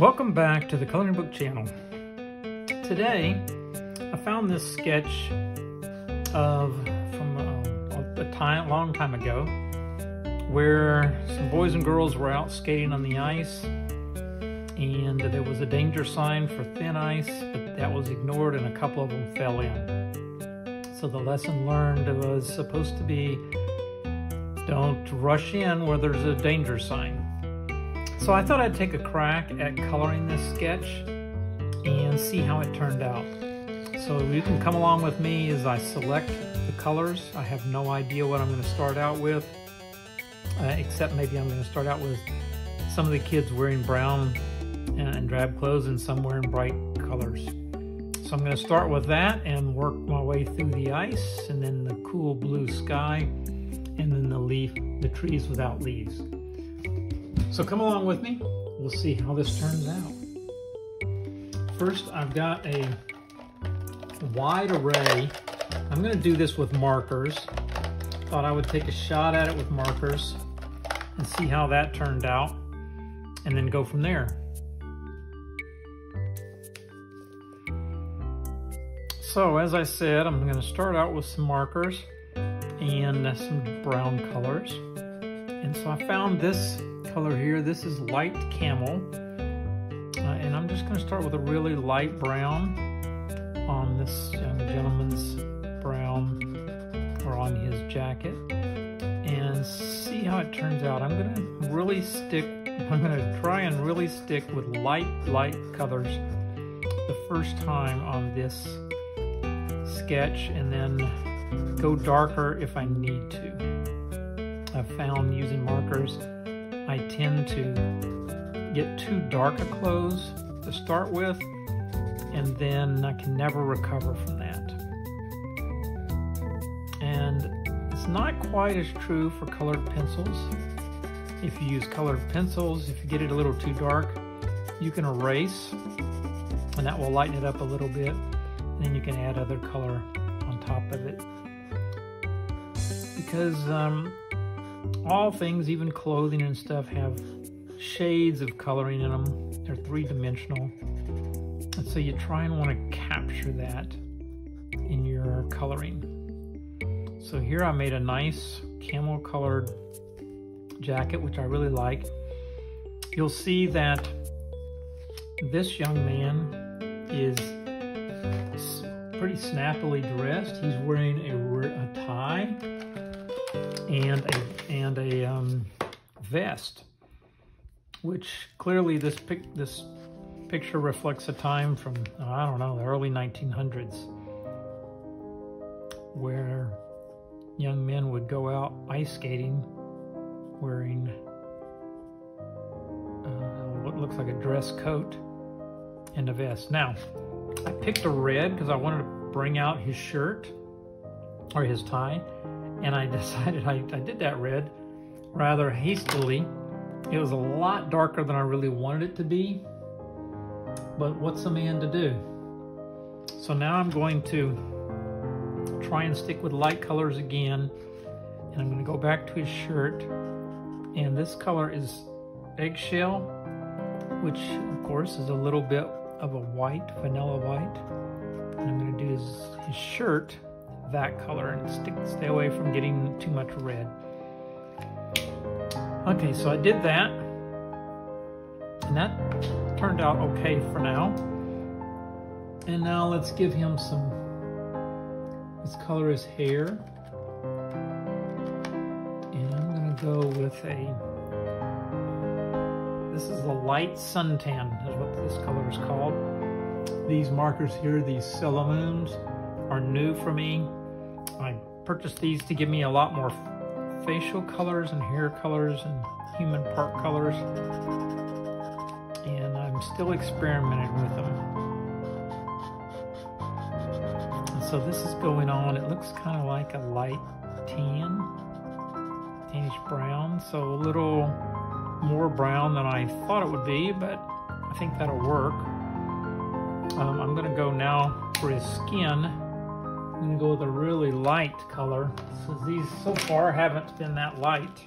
Welcome back to the Coloring Book Channel. Today, I found this sketch from a long time ago, where some boys and girls were out skating on the ice, and there was a danger sign for thin ice, but that was ignored, and a couple of them fell in. So the lesson learned was supposed to be, don't rush in where there's a danger sign. So I thought I'd take a crack at coloring this sketch and see how it turned out. So you can come along with me as I select the colors. I have no idea what I'm going to start out with, except maybe I'm going to start out with some of the kids wearing brown and drab clothes and some wearing bright colors. So I'm going to start with that and work my way through the ice and then the cool blue sky and then the trees without leaves. So come along with me, we'll see how this turns out. First, I've got a wide array. I'm gonna do this with markers. Thought I would take a shot at it with markers and see how that turned out, and then go from there. So as I said, I'm gonna start out with some markers and some brown colors. And so I found this color here. This is light camel, and I'm just going to start with a really light brown on this young gentleman's brown, or on his jacket, and see how it turns out. I'm going to try and really stick with light colors the first time on this sketch, and then go darker if I need to. I've found using markers I tend to get too dark a clothes to start with, and then I can never recover from that. And it's not quite as true for colored pencils. If you use colored pencils, if you get it a little too dark, you can erase, and that will lighten it up a little bit, and then you can add other color on top of it. Because all things, even clothing and stuff, have shades of coloring in them. They're three-dimensional. And so you try and want to capture that in your coloring. So here I made a nice camel-colored jacket, which I really like. You'll see that this young man is pretty snappily dressed. He's wearing a tie and a vest, which clearly this picture reflects a time from, I don't know, the early 1900s, where young men would go out ice skating wearing what looks like a dress coat and a vest. Now, I picked a red because I wanted to bring out his shirt or his tie. And I decided I did that red rather hastily. It was a lot darker than I really wanted it to be, but what's a man to do? So now I'm going to try and stick with light colors again, and I'm going to go back to his shirt. And this color is eggshell, which of course is a little bit of a white, vanilla white. And I'm going to do his shirt that color, and stay away from getting too much red. Okay, so I did that, and that turned out okay for now. And now let's give him some, let's color his hair. And I'm gonna go with this is a light suntan, is what this color is called. These markers here, these Cellamoons, are new for me. I purchased these to give me a lot more facial colors and hair colors and human part colors, and I'm still experimenting with them. And so this is going on. It looks kind of like a light tan, tannish brown, so a little more brown than I thought it would be, but I think that'll work. I'm gonna go now for his skin. I'm going to go with a really light color. So these so far haven't been that light.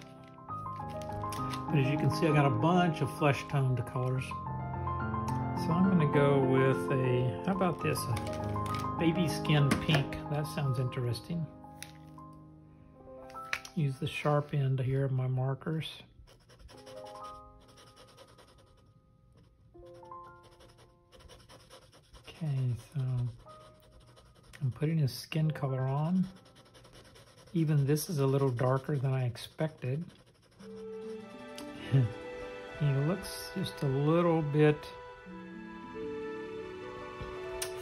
But as you can see, I got a bunch of flesh-toned colors. So I'm going to go with a, how about this, a baby skin pink. That sounds interesting. Use the sharp end here of my markers. Okay, so I'm putting his skin color on. Even this is a little darker than I expected. He looks just a little bit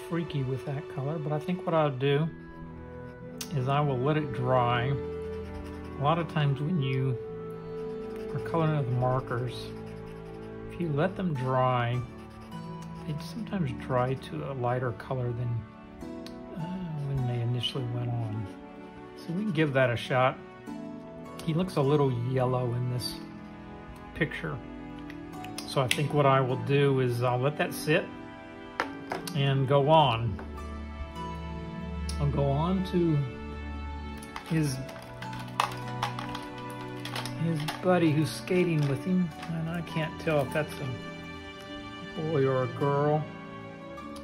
freaky with that color, but I think what I'll do is I will let it dry. A lot of times when you are coloring with markers, if you let them dry, they sometimes dry to a lighter color than when they initially went on. So we can give that a shot. He looks a little yellow in this picture. So I think what I will do is I'll let that sit and go on. I'll go on to his buddy who's skating with him. And I can't tell if that's a boy or a girl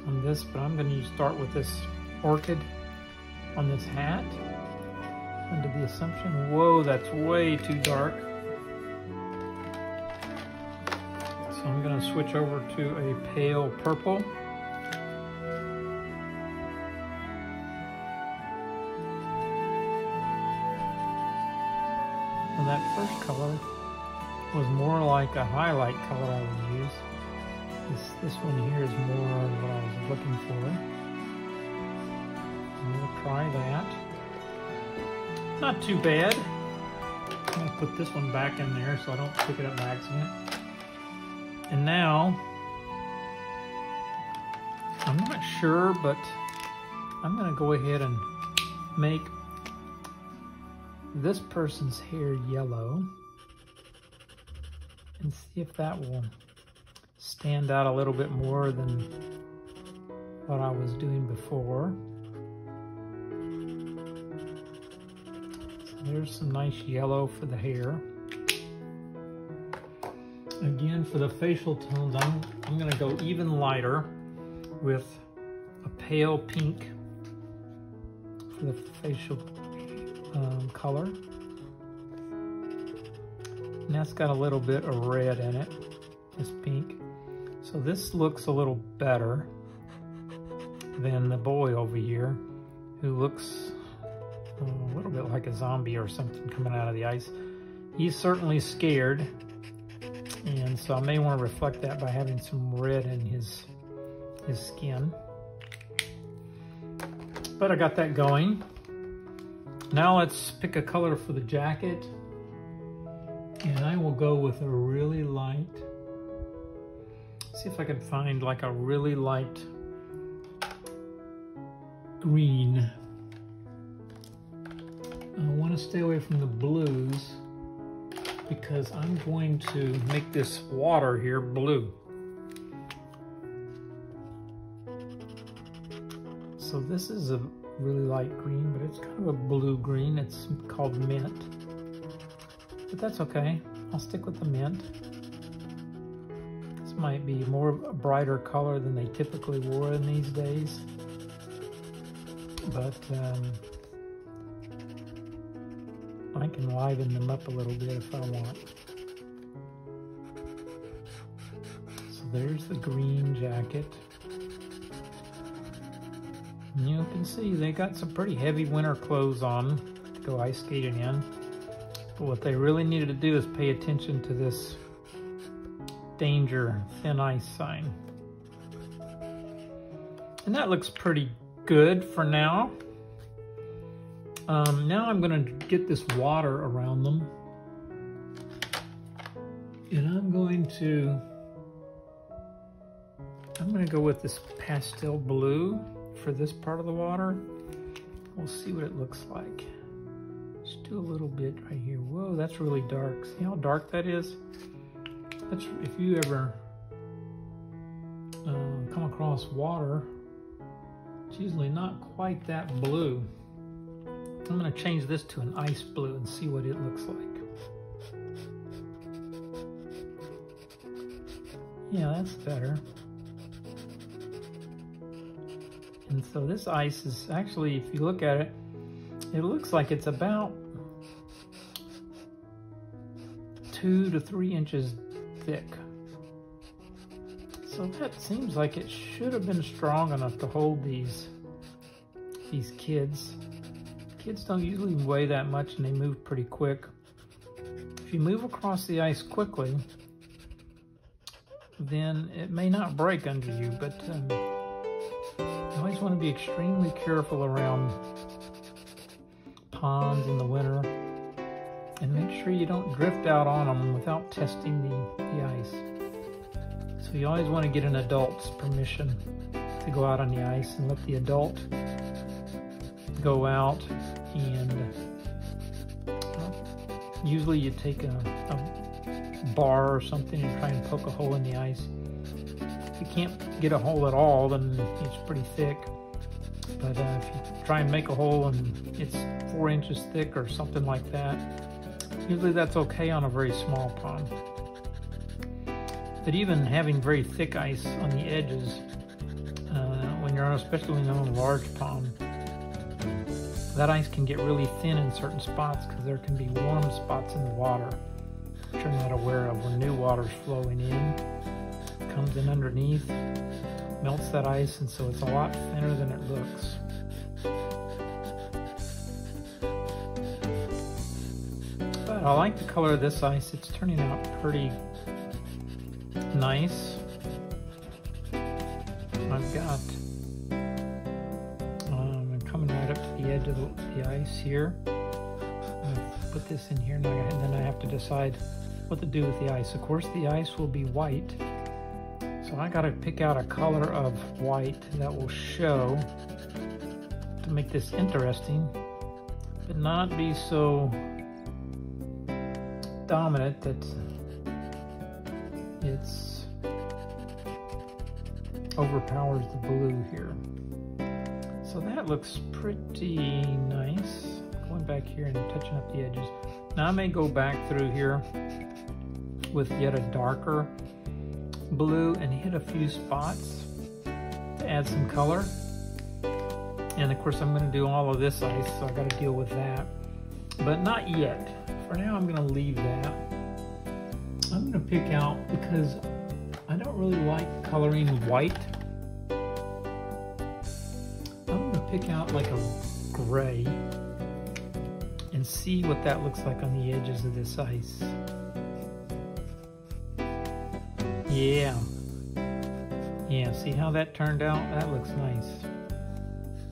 on this, but I'm going to start with this orchid on this hat. Under the assumption, whoa, that's way too dark. So I'm going to switch over to a pale purple. Well, that first color was more like a highlight color I would use. This one here is more what I was looking for. I'm going to try that. Not too bad. I'm going to put this one back in there so I don't pick it up by accident. And now, I'm not sure, but I'm going to go ahead and make this person's hair yellow and see if that will stand out a little bit more than what I was doing before. There's some nice yellow for the hair. Again, for the facial tones, I'm going to go even lighter with a pale pink for the facial color. And that's got a little bit of red in it, this pink. So this looks a little better than the boy over here who looks a little bit like a zombie or something coming out of the ice. He's certainly scared, and so I may want to reflect that by having some red in his skin. But I got that going. Now let's pick a color for the jacket, and I will go with a really light, see if I can find like a really light green. I want to stay away from the blues because I'm going to make this water here blue. So this is a really light green, but it's kind of a blue-green. It's called mint, but that's okay. I'll stick with the mint. This might be more of a brighter color than they typically wore in these days, but I can liven them up a little bit if I want. So there's the green jacket. And you can see they got some pretty heavy winter clothes on to go ice skating in. But what they really needed to do is pay attention to this danger thin ice sign. And that looks pretty good for now. Now I'm going to get this water around them, and I'm going to go with this pastel blue for this part of the water. We'll see what it looks like. Just do a little bit right here. Whoa, that's really dark. See how dark that is? That's, if you ever come across water, it's usually not quite that blue. I'm going to change this to an ice blue and see what it looks like. Yeah, that's better. And so this ice is actually, if you look at it, it looks like it's about 2 to 3 inches thick. So that seems like it should have been strong enough to hold these kids. Kids don't usually weigh that much and they move pretty quick. If you move across the ice quickly, then it may not break under you, but you always want to be extremely careful around ponds in the winter and make sure you don't drift out on them without testing the ice. So you always want to get an adult's permission to go out on the ice and let the adult go out, and usually you take a bar or something and try and poke a hole in the ice. If you can't get a hole at all, then it's pretty thick. But if you try and make a hole and it's 4 inches thick or something like that, usually that's okay on a very small pond. But even having very thick ice on the edges, when you're on, especially when you're on a large pond, that ice can get really thin in certain spots because there can be warm spots in the water that you're not aware of. When new water's flowing in, comes in underneath, melts that ice, and so it's a lot thinner than it looks. But I like the color of this ice. It's turning out pretty nice. I've got edge of the ice here. I'm going to put this in here, and then I have to decide what to do with the ice. Of course, the ice will be white, so I got to pick out a color of white that will show to make this interesting, but not be so dominant that it's overpowers the blue here. So that looks pretty nice. Going back here and touching up the edges. Now I may go back through here with yet a darker blue and hit a few spots to add some color. And of course I'm going to do all of this ice, so I got to deal with that. But not yet. For now I'm going to leave that. I'm going to pick out, because I don't really like coloring white, pick out like a gray and see what that looks like on the edges of this ice. Yeah, see how that turned out? That looks nice.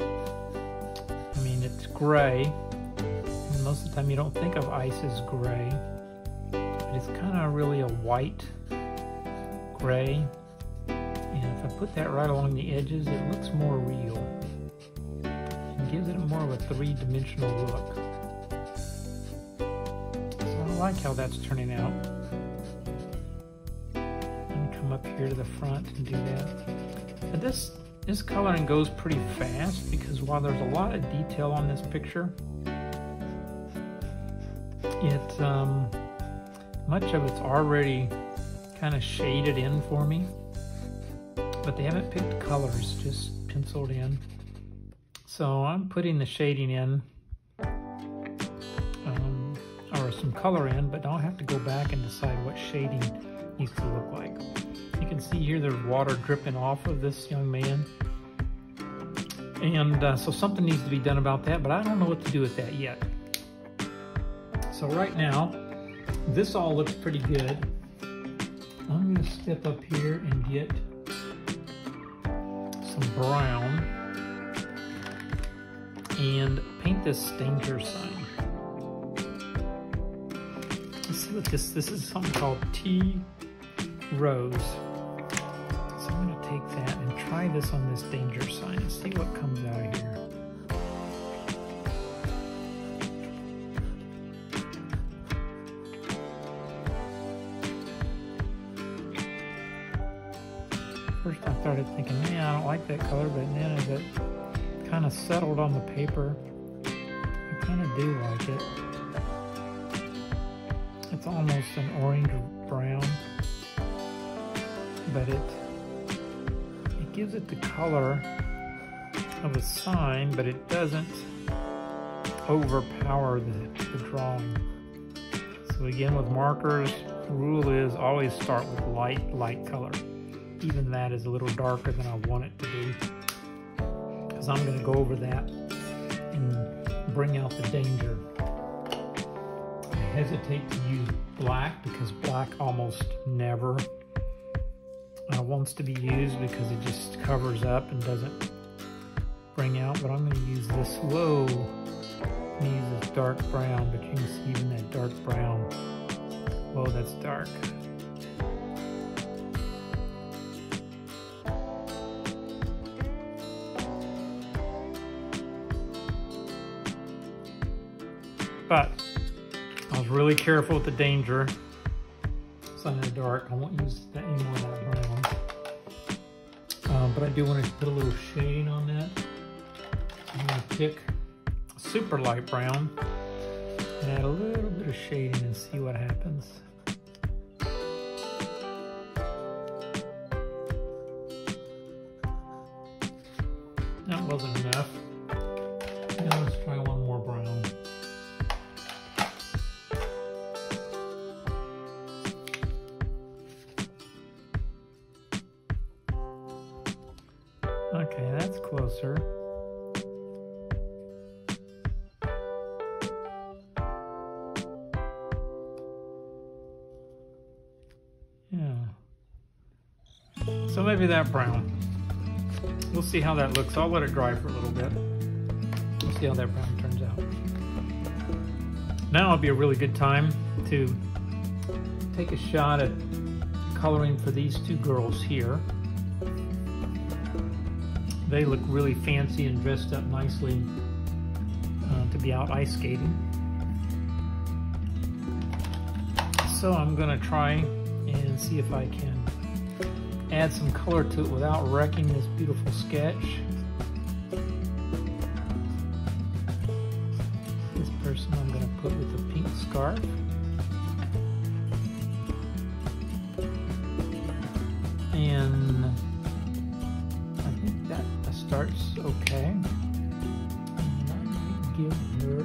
I mean, it's gray, and most of the time you don't think of ice as gray, but it's kind of really a white gray, and if I put that right along the edges, it looks more real. Gives it more of a three-dimensional look. So I like how that's turning out. And come up here to the front and do that. But this coloring goes pretty fast, because while there's a lot of detail on this picture, it much of it's already kind of shaded in for me. But they haven't picked colors, just penciled in. So I'm putting the shading in, or some color in, but I'll have to go back and decide what shading needs to look like. You can see here there's water dripping off of this young man. And so something needs to be done about that, but I don't know what to do with that yet. So right now, this all looks pretty good. I'm gonna step up here and get some brown and paint this danger sign. Let's see what this is something called Tea Rose. So I'm gonna take that and try this on this danger sign and see what comes out of here. First I started thinking, man, I don't like that color, but then as it kind of settled on the paper, I kind of do like it. It's almost an orange brown, but it gives it the color of a sign, but it doesn't overpower the drawing. So again, with markers, the rule is always start with light color. Even that is a little darker than I want it to be, because I'm going to go over that and bring out the danger. I hesitate to use black because black almost never wants to be used, because it just covers up and doesn't bring out. But I'm going to use this low. I'm going to use this dark brown, but you can see even that dark brown. Whoa, that's dark. But I was really careful with the danger. It's not in the dark. I won't use that anymore, that brown. But I do want to put a little shading on that. I'm going to pick super light brown and add a little bit of shading and see what happens. That wasn't enough. Now let's try one more brown. Okay, that's closer. Yeah. So maybe that brown. We'll see how that looks. I'll let it dry for a little bit. We'll see how that brown turns out. Now would be a really good time to take a shot at coloring for these two girls here. They look really fancy and dressed up nicely to be out ice skating. So I'm gonna try and see if I can add some color to it without wrecking this beautiful sketch. This person I'm gonna put with a pink scarf. And starts okay, and I might give her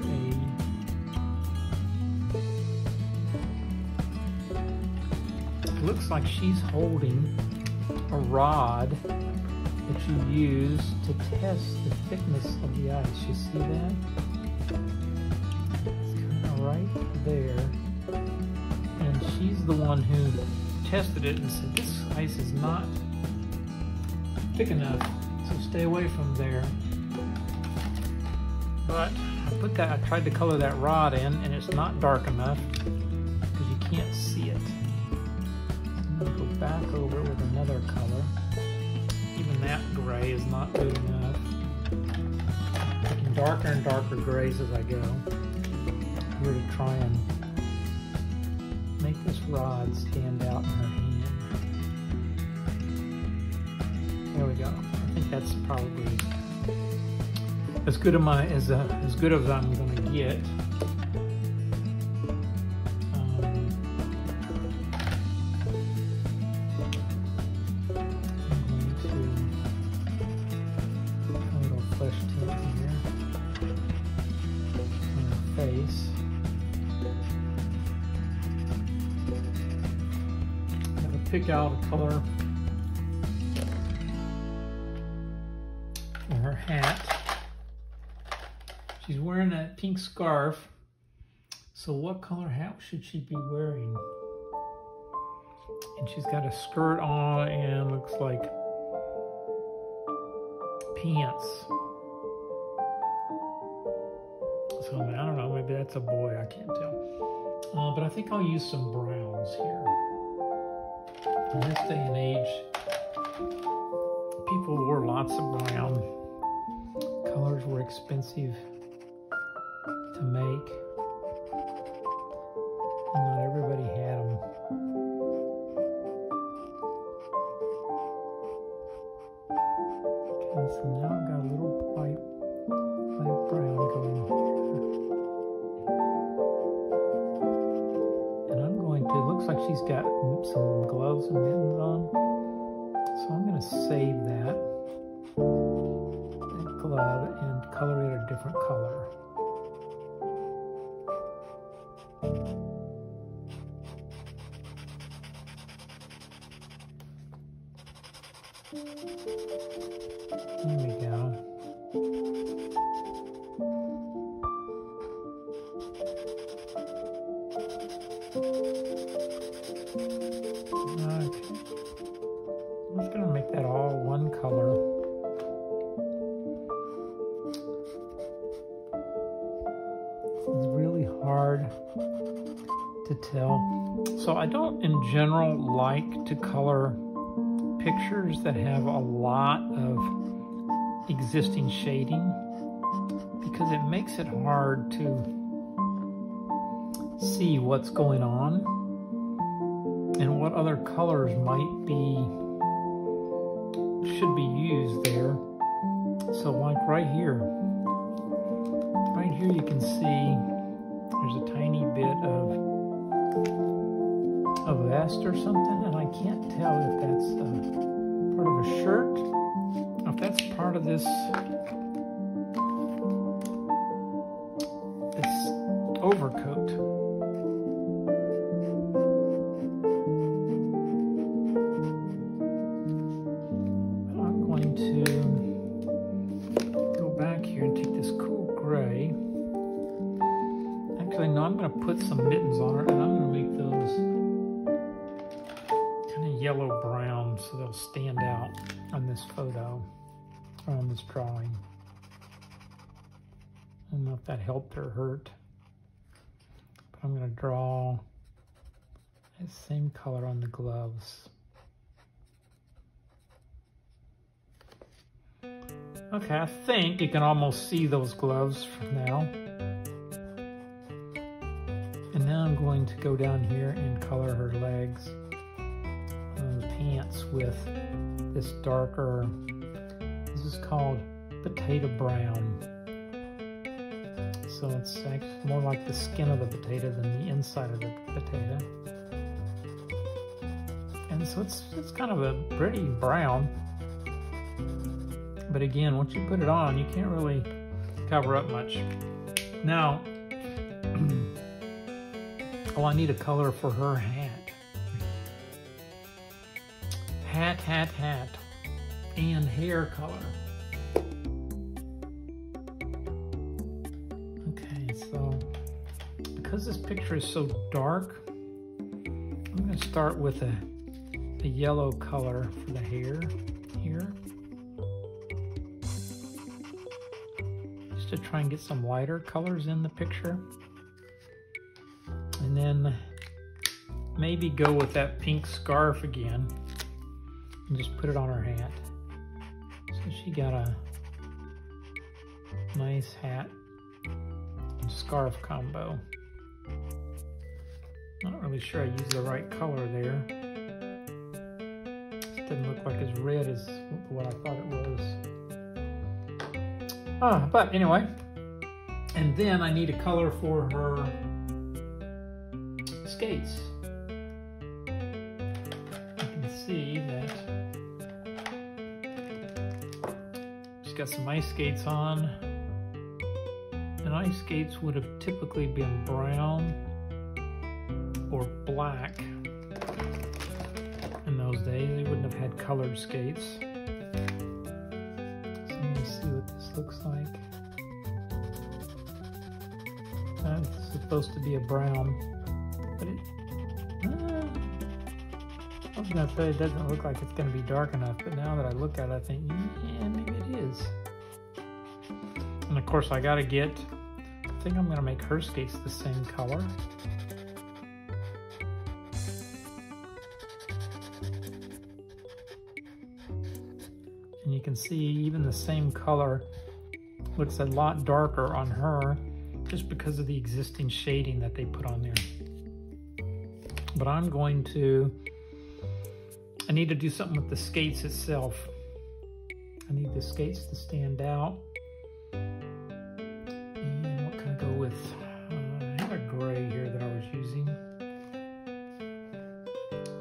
a, looks like she's holding a rod that you use to test the thickness of the ice. You see that? It's kind of right there, and she's the one who tested it and said this ice is not thick enough. Stay away from there. But I tried to color that rod in, and it's not dark enough because you can't see it. I'm gonna go back over it with another color. Even that gray is not good enough. Picking darker and darker grays as I go. I'm going to try and make this rod stand out in her hand. There we go. I think that's probably as good as I'm gonna get. I'm going to put a little flesh tint here on her face. I'm gonna pick out a color. Her hat. She's wearing that pink scarf. So what color hat should she be wearing? And she's got a skirt on and looks like pants. So I don't know, maybe that's a boy, I can't tell. But I think I'll use some browns here. In this day and age, people wore lots of brown. Colors were expensive to make. Not everybody had them. Okay, so now I've got a little light brown going here. And I'm going to, looks like she's got some gloves and mittens on. So I'm going to save that. love and color it a different color. There we go. I'm just going to make that all one color. It's really hard to tell. So I don't, in general, like to color pictures that have a lot of existing shading because it makes it hard to see what's going on and what other colors might be, should be used there. So like right here you can see there's a tiny bit of vest or something, and I can't tell if that's part of a shirt, if that's part of this overcoat. I'm going to go back here and take this cool gray. Actually, no, I'm going to put some mittens on her, and I'm going to make those yellow brown so they'll stand out on this photo, or on this drawing. I don't know if that helped or hurt, but I'm going to draw that same color on the gloves. Okay, I think you can almost see those gloves from now. And now I'm going to go down here and color her legs. Pants with this darker, this is called potato brown. So it's actually more like the skin of the potato than the inside of the potato. And so it's kind of a pretty brown. But again, once you put it on, you can't really cover up much. Now, oh, I need a color for her hat. Hat, and hair color. Okay, so because this picture is so dark, I'm going to start with a yellow color for the hair here, just to try and get some lighter colors in the picture, and then maybe go with that pink scarf again. And just put it on her hat. So she got a nice hat and scarf combo. Not really sure I used the right color there. It didn't look like as red as what I thought it was. But anyway, and then I need a color for her skates. You can see that got some ice skates on, and ice skates would have typically been brown or black in those days. They wouldn't have had colored skates. So I'm gonna see what this looks like. It's supposed to be a brown, but I was gonna say it doesn't look like it's gonna be dark enough, but now that I look at it, I think, yeah, maybe it is. And of course, I think I'm gonna make her skates the same color. And you can see even the same color looks a lot darker on her just because of the existing shading that they put on there. But I need to do something with the skates itself. I need the skates to stand out. And what can I go with? I have a gray here that I was using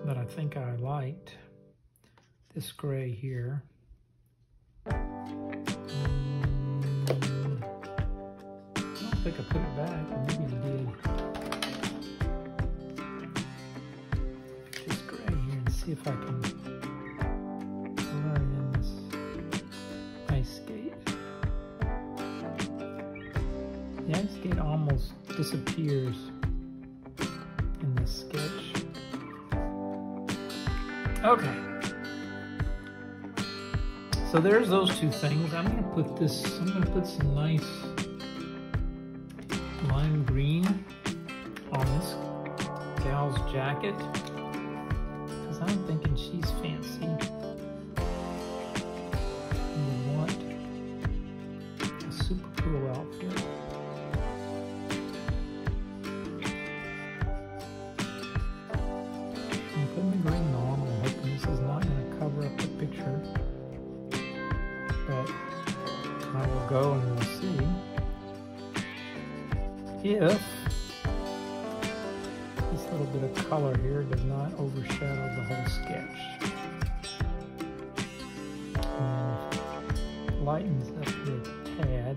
that I think I liked. This gray here. I put it back, and maybe I did. Just gray here and see if I can blur in this ice skate. The ice skate almost disappears in this sketch. Okay. So there's those two things. I'm gonna put some nice lime green on this gal's jacket, because I'm thinking she's fancy. You want a super cool outfit. I'm putting the green on, I'm hoping this is not going to cover up the picture, but I will go and we'll see. If this little bit of color here does not overshadow the whole sketch. And lightens up the tad,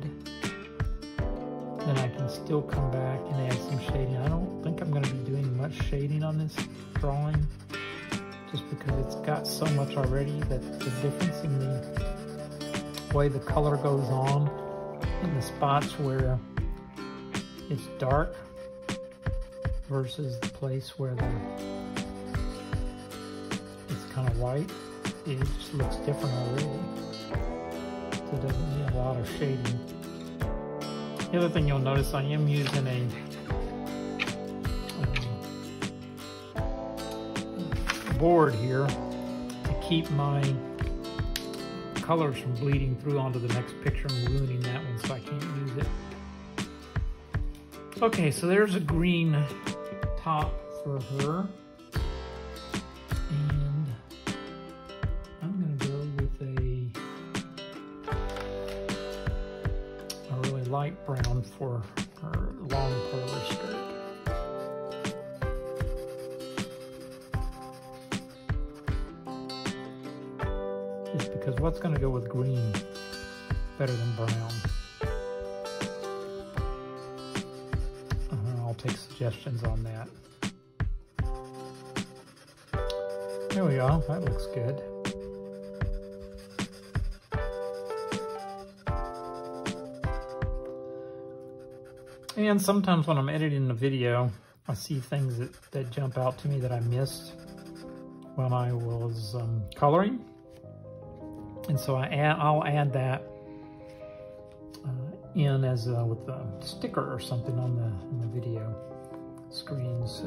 then I can still come back and add some shading. I don't think I'm going to be doing much shading on this drawing, just because it's got so much already that the difference in the way the color goes on and the spots where it's dark versus the place where it's kind of white. It just looks different already. So it doesn't need a lot of shading. The other thing you'll notice, I am using a board here to keep my colors from bleeding through onto the next picture and ruining that one, so I can't use it. Okay, so there's a green top for her, and I'm gonna go with a really light brown for her long polo skirt. Just because what's gonna go with green better than brown? Take suggestions on that. There we go, that looks good. And sometimes when I'm editing a video, I see things that jump out to me that I missed when I was coloring. And so I'll add that in as with a sticker or something on the video screen. So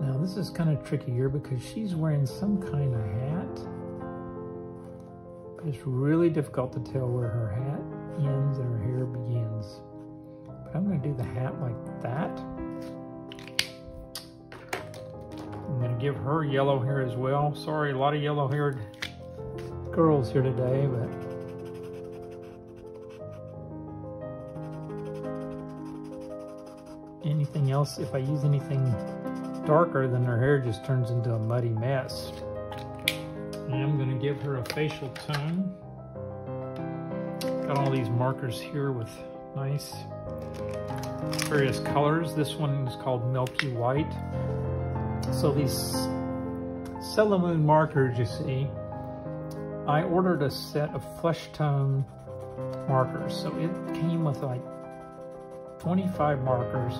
now this is kind of trickier because she's wearing some kind of hat, but it's really difficult to tell where her hat ends and her hair begins. But I'm going to do the hat like that. I'm going to give her yellow hair as well. Sorry, a lot of yellow-haired girls here today, but anything else, if I use anything darker, then her hair just turns into a muddy mess. And I'm going to give her a facial tone. Got all these markers here with nice various colors. This one is called Milky White. So these Celandine markers, you see, I ordered a set of flesh tone markers. So it came with like 25 markers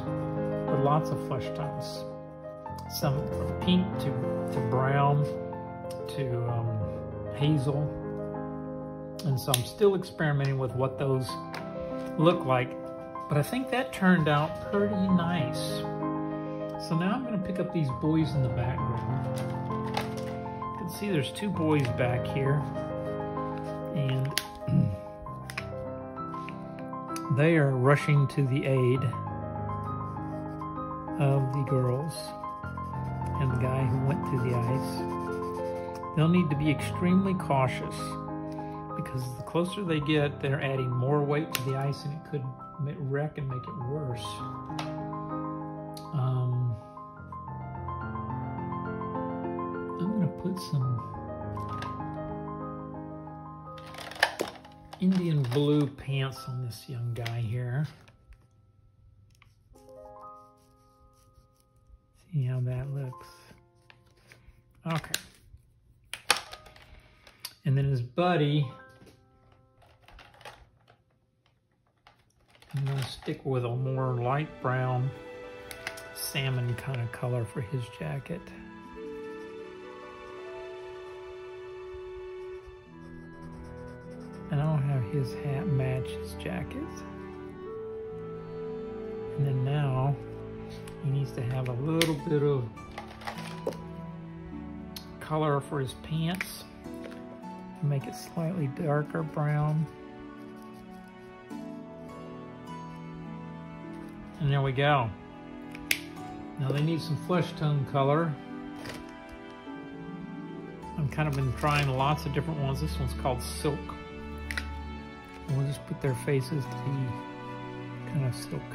with lots of flesh tones, some from pink to brown to hazel. And so I'm still experimenting with what those look like, but I think that turned out pretty nice. So now I'm going to pick up these boys in the background. You can see there's two boys back here, and they are rushing to the aid of the girls and the guy who went through the ice. They'll need to be extremely cautious, because the closer they get, they're adding more weight to the ice and it could wreck and make it worse. I'm going to put some Indian blue pants on this young guy here. See how that looks. Okay. And then his buddy, I'm going to stick with a more light brown salmon kind of color for his jacket. And I don't have his hat match his jacket. And then now he needs to have a little bit of color for his pants. Make it slightly darker brown. And there we go. Now they need some flesh tone color. I've kind of been trying lots of different ones. This one's called Silk. And we'll just put their faces to be kind of silk.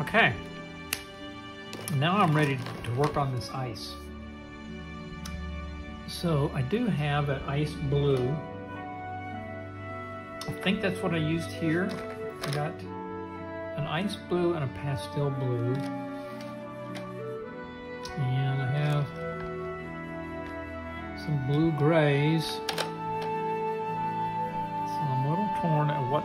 Okay. Now I'm ready to work on this ice. So I do have an ice blue. I think that's what I used here. I got an ice blue and a pastel blue. And I have some blue grays. So I'm a little torn at what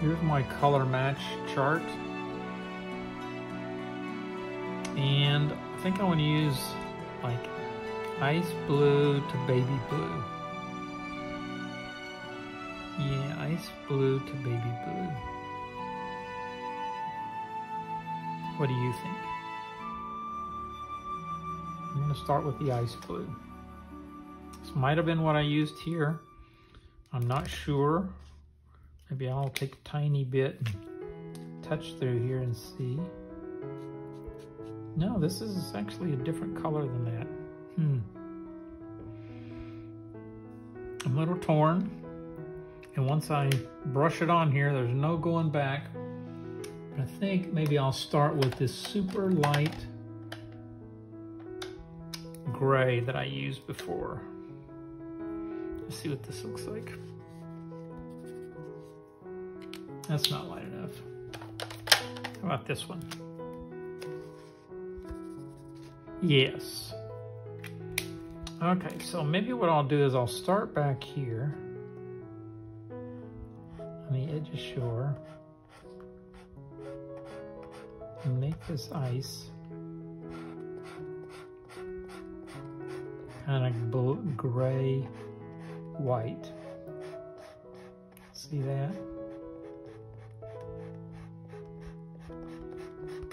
to use. Here's my color match chart. And I think I want to use like ice blue to baby blue. Yeah, ice blue to baby blue. What do you think? I'm going to start with the ice blue. This might have been what I used here. I'm not sure. Maybe I'll take a tiny bit and touch through here and see. No, this is actually a different color than that. I'm a little torn. And once I brush it on here, there's no going back. I think maybe I'll start with this super light gray that I used before. Let's see what this looks like. That's not light enough. How about this one? Yes. Okay, so maybe what I'll do is I'll start back here on the edge of shore and make this ice kind of gray white. See that?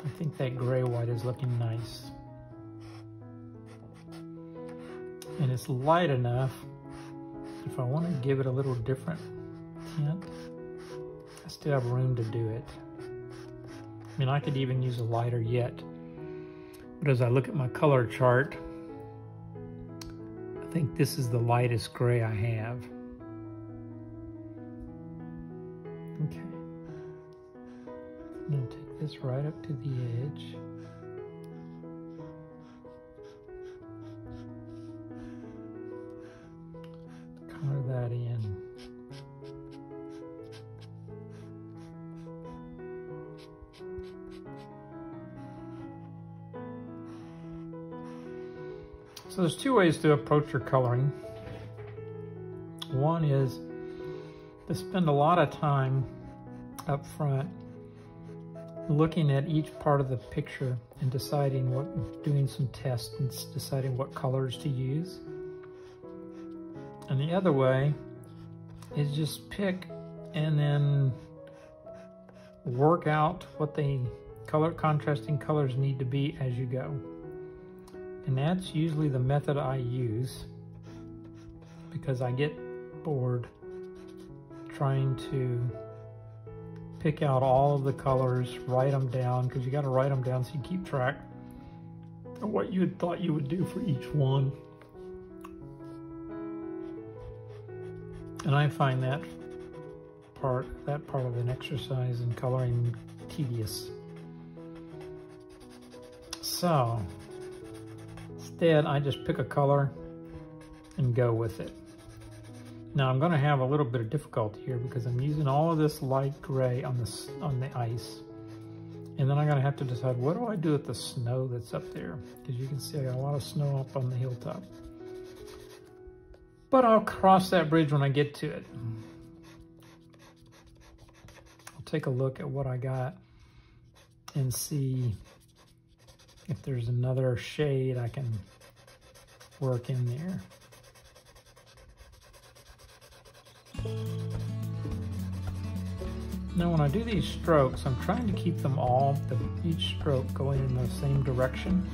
I think that gray white is looking nice. And it's light enough. If I want to give it a little different tint, I still have room to do it. I mean, I could even use a lighter yet. But as I look at my color chart, I think this is the lightest gray I have. Okay. I'm going to take this right up to the edge. So there's two ways to approach your coloring. One is to spend a lot of time up front looking at each part of the picture and deciding what, doing some tests and deciding what colors to use. And the other way is just pick and then work out what the color contrasting colors need to be as you go. And that's usually the method I use because I get bored trying to pick out all of the colors, write them down, because you got to write them down so you keep track of what you had thought you would do for each one. And I find that part of an exercise in coloring tedious. So Instead, I just pick a color and go with it. Now I'm going to have a little bit of difficulty here because I'm using all of this light gray on the ice. And then I'm going to have to decide, what do I do with the snow that's up there? Because you can see I got a lot of snow up on the hilltop. But I'll cross that bridge when I get to it. I'll take a look at what I got and see if there's another shade I can work in there. Now when I do these strokes, I'm trying to keep them all, each stroke going in the same direction.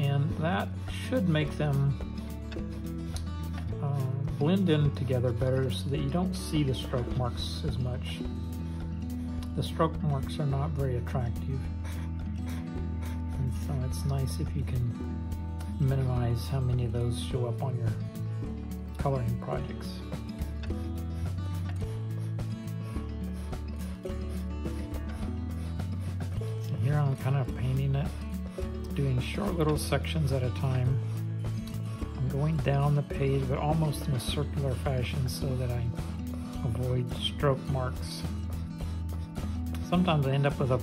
And that should make them blend in together better so that you don't see the stroke marks as much. The stroke marks are not very attractive. And so it's nice if you can minimize how many of those show up on your coloring projects. Here I'm kind of painting it, doing short little sections at a time. I'm going down the page, but almost in a circular fashion so that I avoid stroke marks. Sometimes I end up with a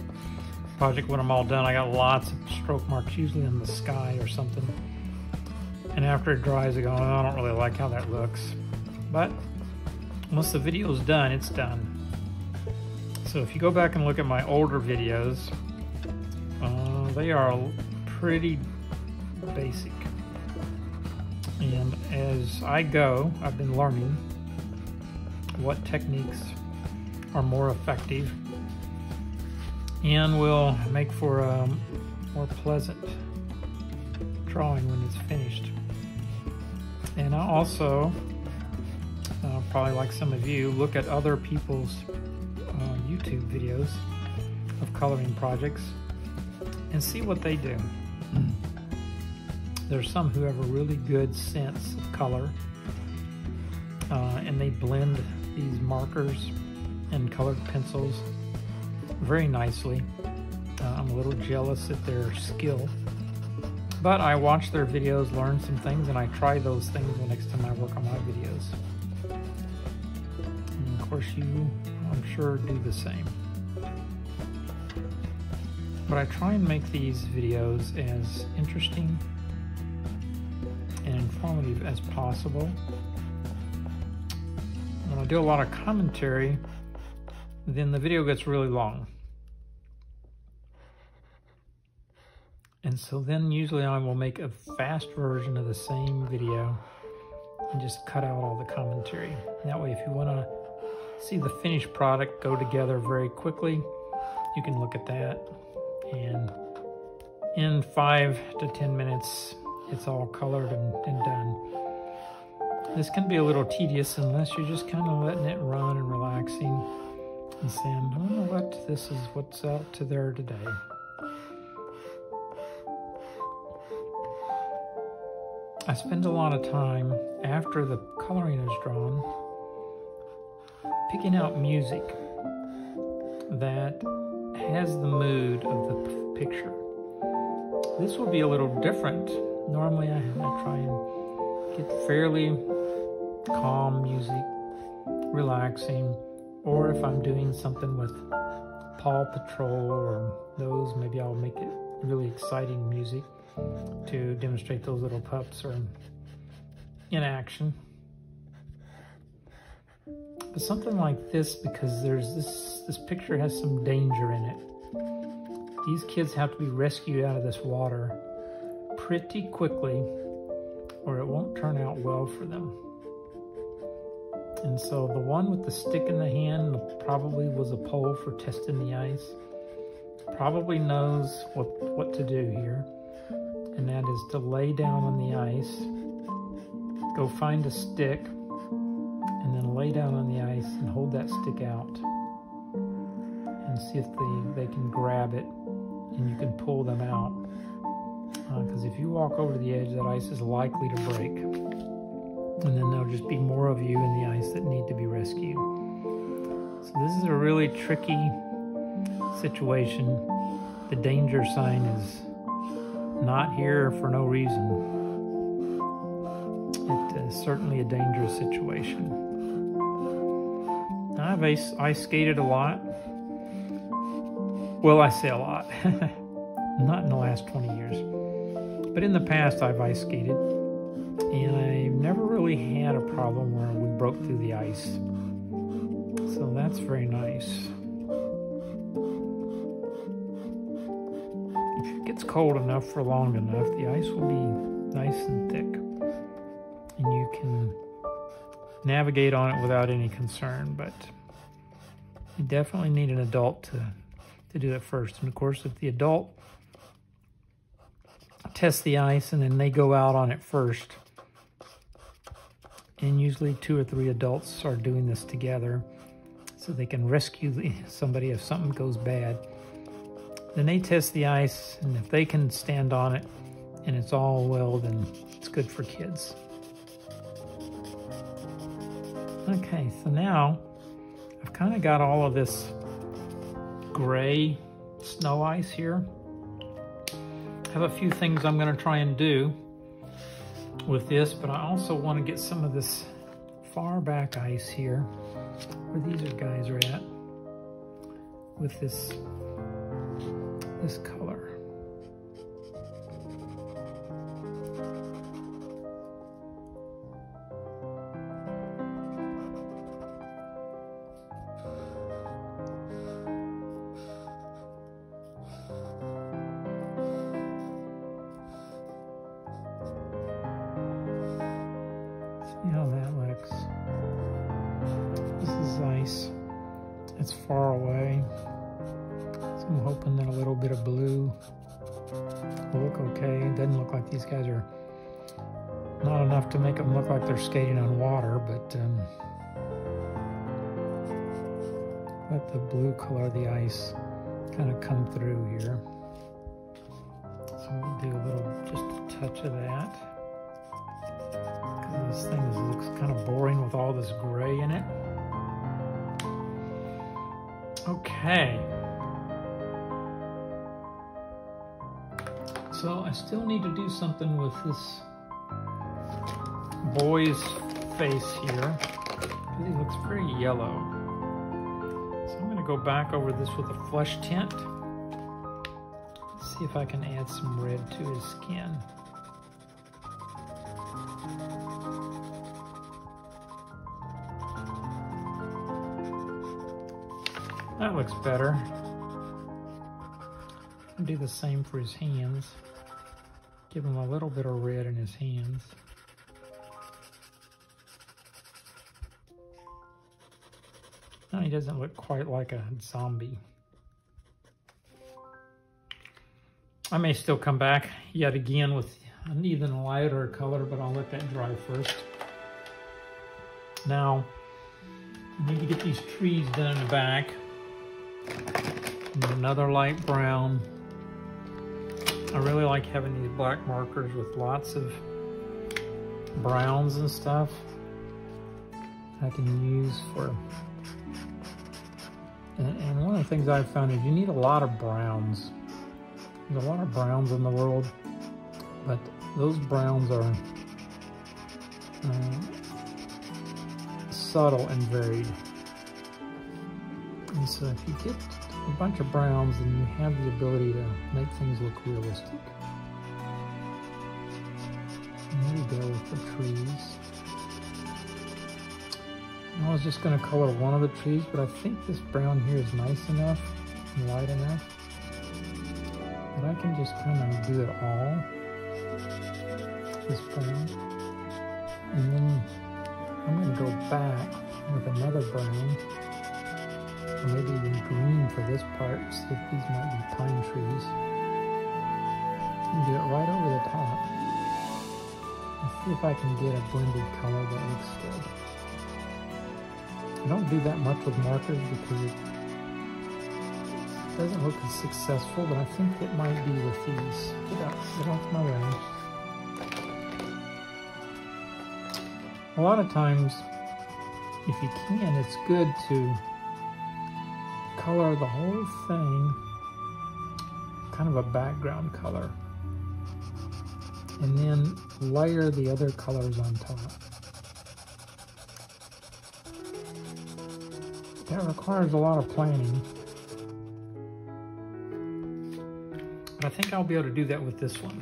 project when I'm all done, I got lots of stroke marks, usually in the sky or something. And after it dries, I go, oh, I don't really like how that looks. But once the video is done, it's done. So if you go back and look at my older videos, they are pretty basic. And as I go, I've been learning what techniques are more effective and will make for a more pleasant drawing when it's finished. And I also, probably like some of you, look at other people's YouTube videos of coloring projects and see what they do. There's some who have a really good sense of color and they blend these markers and colored pencils very nicely. I'm a little jealous at their skill, but I watch their videos, learn some things, and I try those things the next time I work on my videos. And of course you, I'm sure, do the same. But I try and make these videos as interesting and informative as possible. When I do a lot of commentary, then the video gets really long. And so then usually I will make a fast version of the same video and just cut out all the commentary. That way, if you want to see the finished product go together very quickly, you can look at that. And in 5 to 10 minutes, it's all colored and done. This can be a little tedious unless you're just kind of letting it run and relaxing and saying, I don't know what this is, what's out to there today. I spend a lot of time after the coloring is drawn picking out music that has the mood of the picture. This will be a little different. Normally I try and get fairly calm music, relaxing, or if I'm doing something with Paw Patrol or those, maybe I'll make it really exciting music to demonstrate those little pups are in action. But something like this, because there's this picture has some danger in it. These kids have to be rescued out of this water pretty quickly or it won't turn out well for them. And so the one with the stick in the hand probably was a pole for testing the ice, probably knows what to do here, and that is to lay down on the ice, go find a stick, and then lay down on the ice and hold that stick out and see if they can grab it and you can pull them out. Because if you walk over the edge, that ice is likely to break. And then there'll just be more of you in the ice that need to be rescued. So this is a really tricky situation. The danger sign is not here for no reason. It's certainly a dangerous situation. I've ice skated a lot. Well, I say a lot. Not in the last 20 years. But in the past, I've ice skated. And I've never really had a problem where we broke through the ice. So that's very nice. If it gets cold enough for long enough, the ice will be nice and thick. And you can navigate on it without any concern, but you definitely need an adult to do it first. And of course, if the adult tests the ice and then they go out on it first, and usually 2 or 3 adults are doing this together so they can rescue somebody if something goes bad. Then they test the ice, and if they can stand on it and it's all well, then it's good for kids. Okay, so now I've kind of got all of this gray snow ice here. I have a few things I'm going to try and do with this, but I also want to get some of this far back ice here, where these guys are at, with this color. See how that looks. This is ice. It's far away. So I'm hoping that a little bit of blue will look okay. It doesn't look like these guys are not enough to make them look like they're skating on water, but let the blue color of the ice kind of come through here. So we'll do a little, just a touch of that. This thing looks kind of boring with all this gray in it. Okay. So I still need to do something with this boy's face here. He looks very yellow. So I'm going to go back over this with a flesh tint. Let's see if I can add some red to his skin. That looks better. I'll do the same for his hands. Give him a little bit of red in his hands. No, he doesn't look quite like a zombie. I may still come back yet again with an even lighter color, but I'll let that dry first. Now, I need to get these trees done in the back. And another light brown. I really like having these black markers with lots of browns and stuff I can use for. And one of the things I've found is you need a lot of browns. There's a lot of browns in the world, but those browns are subtle and varied. And so if you get a bunch of browns, then you have the ability to make things look realistic. And there we go with the trees. And I was just going to color one of the trees, but I think this brown here is nice enough and light enough that I can just kind of do it all. This brown. And then I'm going to go back with another brown. Or maybe even green for this part, see if these might be pine trees. And do it right over the top. And see if I can get a blended color that looks good. I don't do that much with markers because it doesn't look as successful, but I think it might be with these. Get off my way. A lot of times, if you can, it's good to color the whole thing kind of a background color. and then layer the other colors on top. That requires a lot of planning. But I think I'll be able to do that with this one.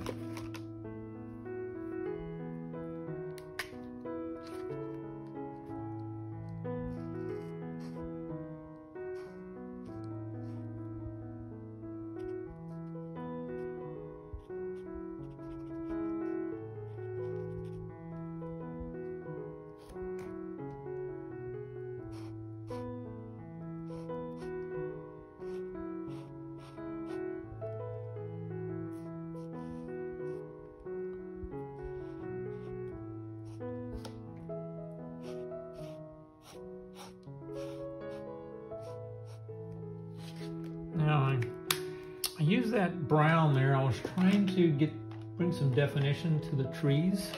I used that brown there. I was trying to bring some definition to the trees,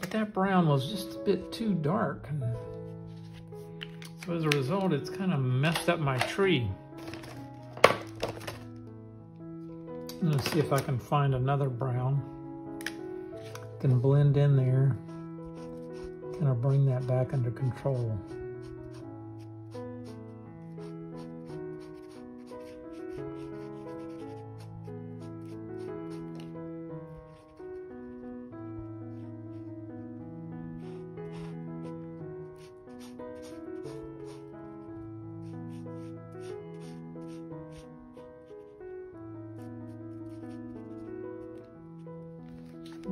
but that brown was just a bit too dark. And so as a result, it's kind of messed up my tree. Let's see if I can find another brown. Can blend in there, kind of bring that back under control.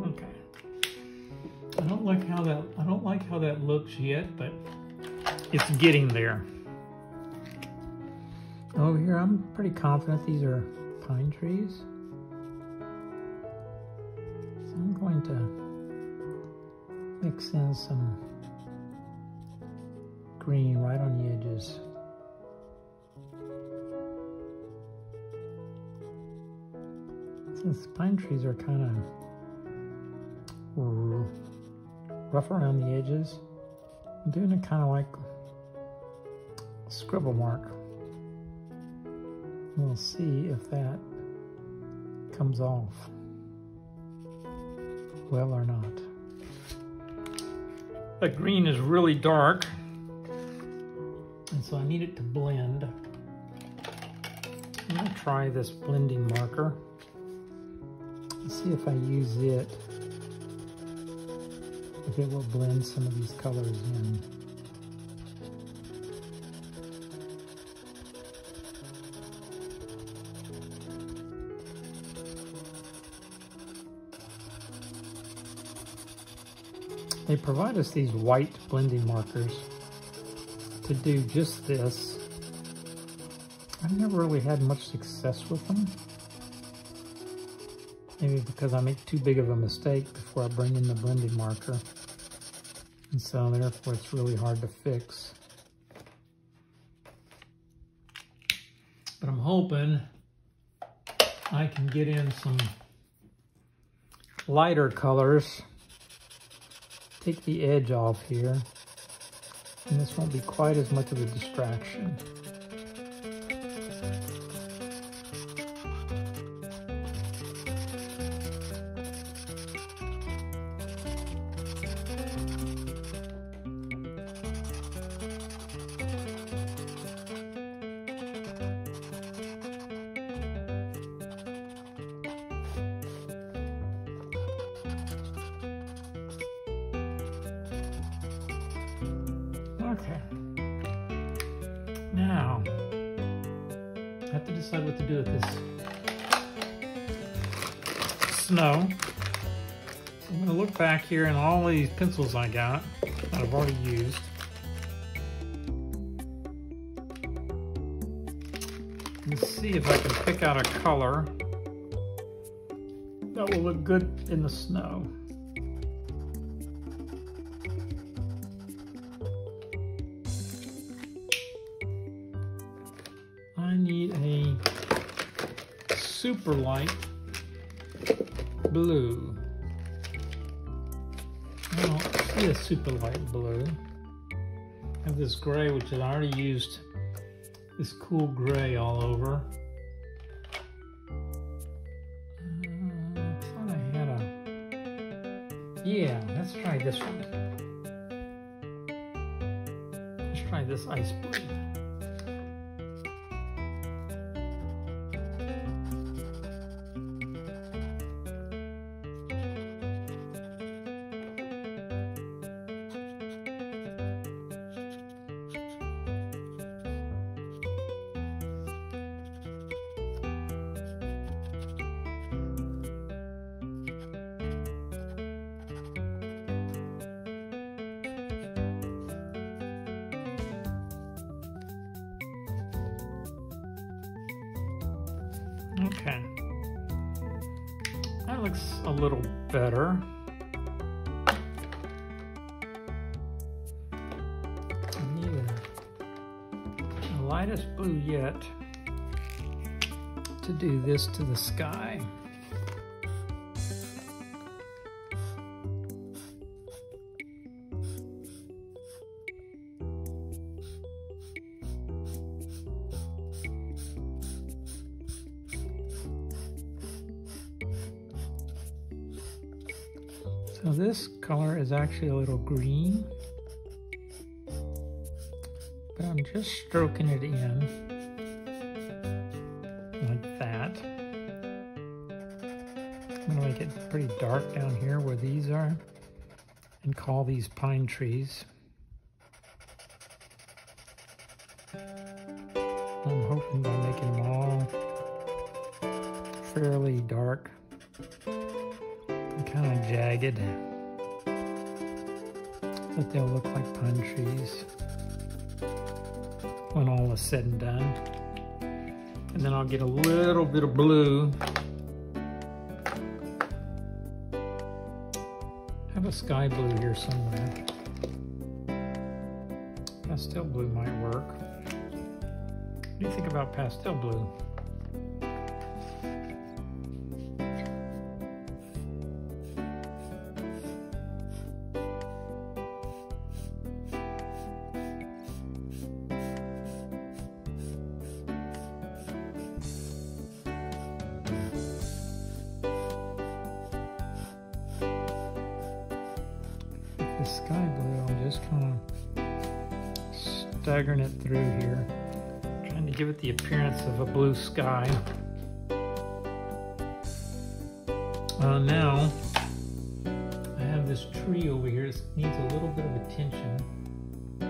Okay. I don't like how that looks yet, but it's getting there. Over here, I'm pretty confident these are pine trees. So I'm going to mix in some green right on the edges. Since pine trees are kind of rough around the edges, I'm doing it kind of like a scribble mark. We'll see if that comes off well or not. The green is really dark, and so I need it to blend. I'm going to try this blending marker. Let's see if I use it. If it will blend some of these colors in. They provide us these white blending markers to do just this. I've never really had much success with them. Maybe because I make too big of a mistake before I bring in the blending marker. And so therefore it's really hard to fix. But I'm hoping I can get in some lighter colors. Take the edge off here. And this won't be quite as much of a distraction. Okay, now I have to decide what to do with this snow. So I'm going to look back here and all these pencils I got that I've already used. Let's see if I can pick out a color that will look good in the snow. Super light blue. I don't see a super light blue. I have this gray, which I already used, this cool gray all over. I thought I had a Yeah, let's try this one. Let's try this ice cream. Okay, that looks a little better. I need the lightest blue yet to do this to the sky. So this color is actually a little green, but I'm just stroking it in like that. I'm gonna make it pretty dark down here where these are and call these pine trees. I'm hoping by making them all fairly dark, kind of jagged, but they'll look like pine trees when all is said and done. And then I'll get a little bit of blue. I have a sky blue here somewhere. Pastel blue might work. What do you think about pastel blue? The sky blue, I'm just kind of staggering it through here, trying to give it the appearance of a blue sky. Now, I have this tree over here. It needs a little bit of attention. I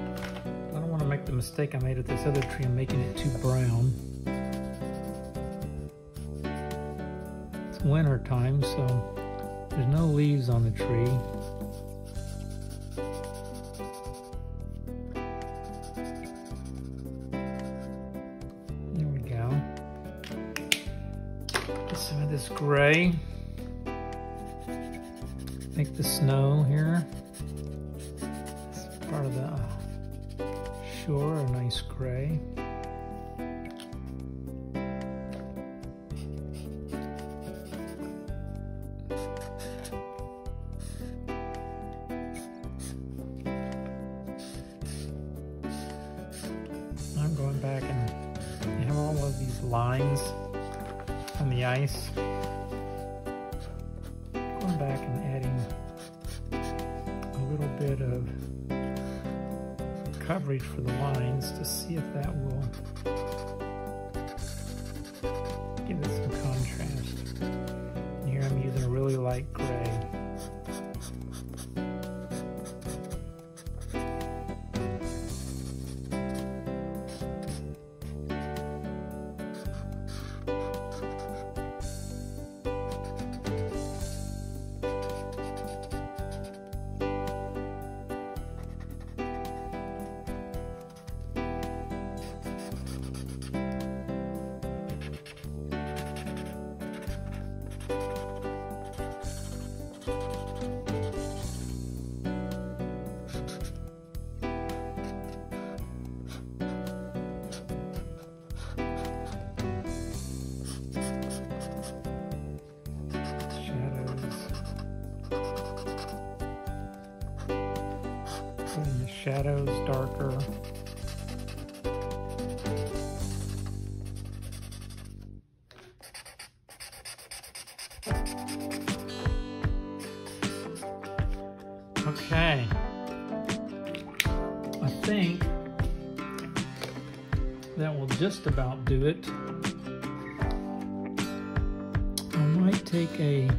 don't want to make the mistake I made at this other tree and making it too brown. It's winter time, so there's no leaves on the tree. Some of this gray, make the snow here. It's part of the shore, a nice gray. I'm going back and have all of these lines on the ice. Going back and adding a little bit of coverage for the lines to see if that will give it some contrast. And here I'm using a really light gray. The shadows darker. think that will just about do it. I might take a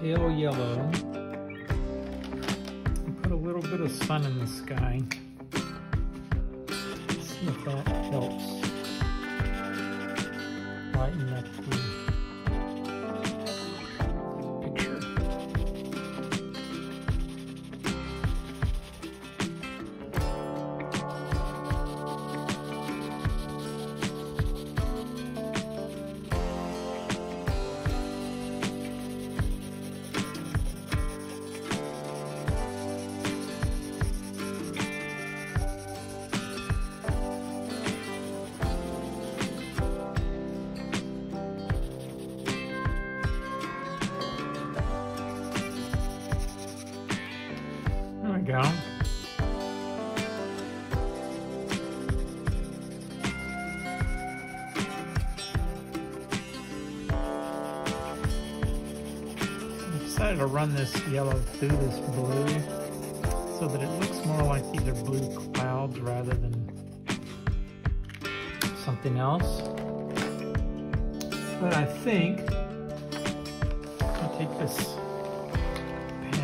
pale yellow and put a little bit of sun in the sky. See if that helps lighten up the go. I'm excited to run this yellow through this blue so that it looks more like these are blue clouds rather than something else. But I think I'll take this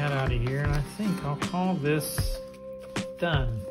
out of here, and I think I'll call this done.